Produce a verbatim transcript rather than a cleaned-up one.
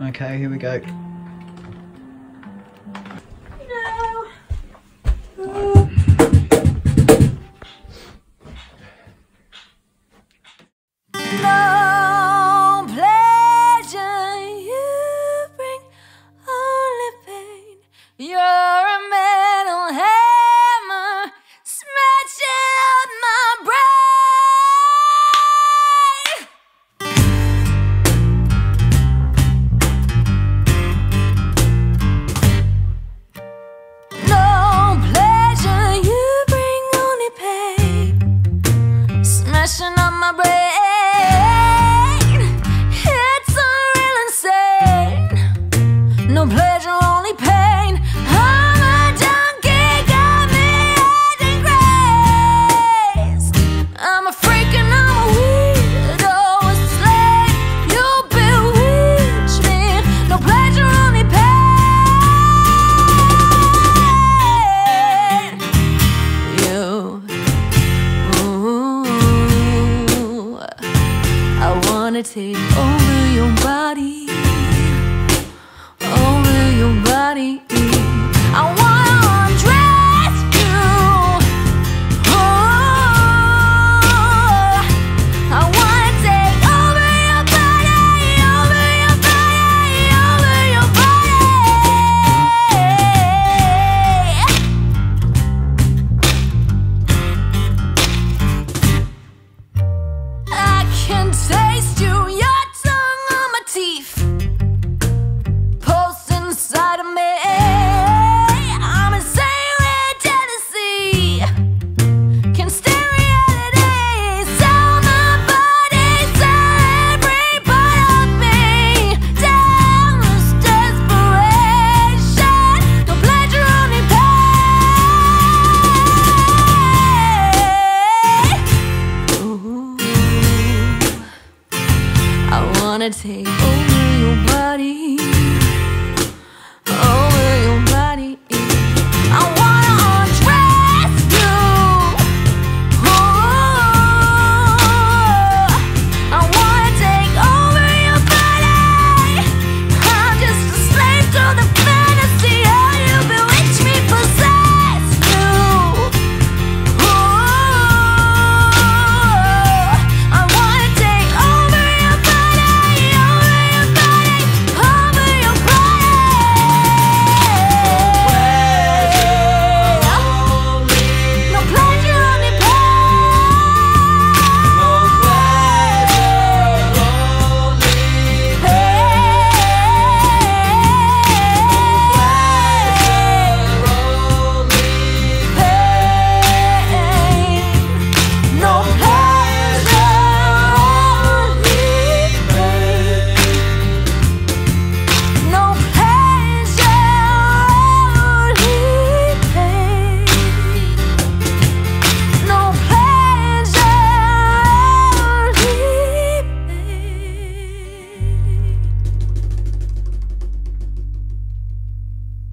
Okay, here we go. Hello. Hello. No pleasure you bring, only pain. You're a metal hammer, smashing up my brain. No pleasure you bring, only pain, smashing up my brain. No pleasure, only pain. Oh, my donkey got me heading grace. I'm a freak and I'm a weirdo, a slave. You bewitch me. No pleasure, only pain. You, ooh, I wanna take over your body. Body. I wanna undress you. Oh, I wanna take over your body, over your body, over your body. I can taste you, your tongue on my teeth. Inside of me, I'm insane with jealousy. Can steal reality, sell my body, sell every part of me. Down with desperation, no pleasure, only pain. Ooh, I wanna take over your body.